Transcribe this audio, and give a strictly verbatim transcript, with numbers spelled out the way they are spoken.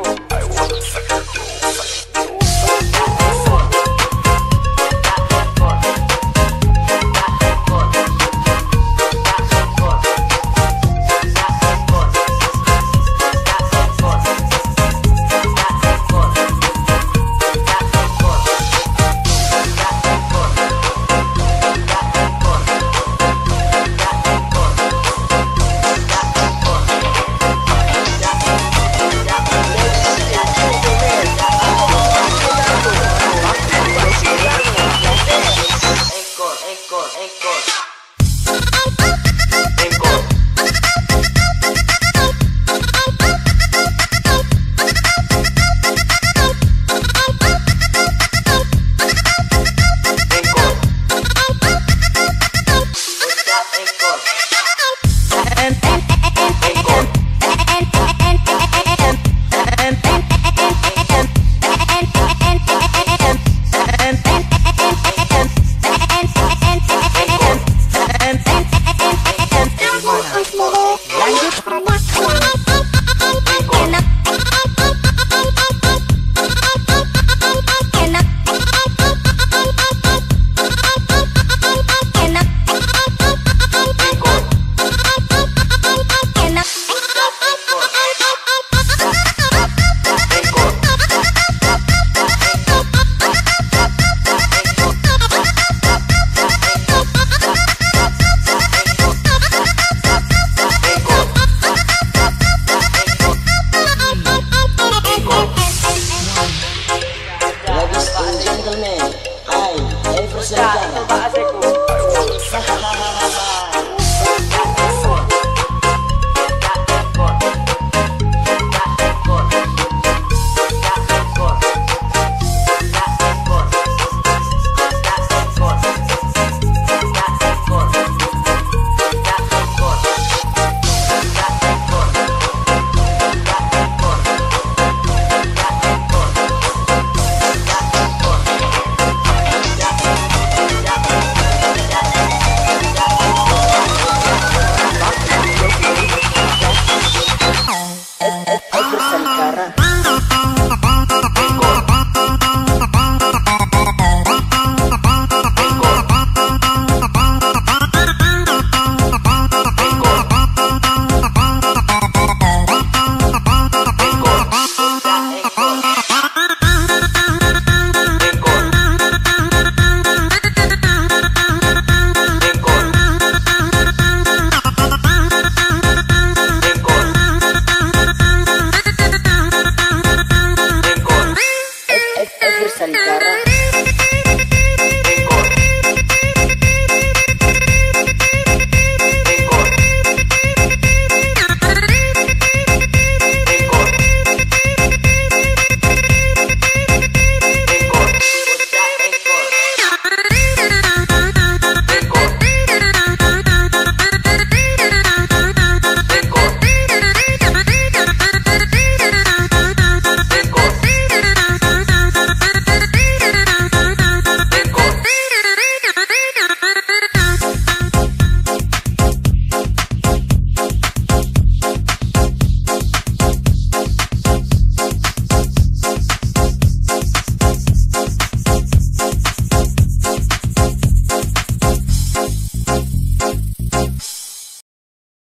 people.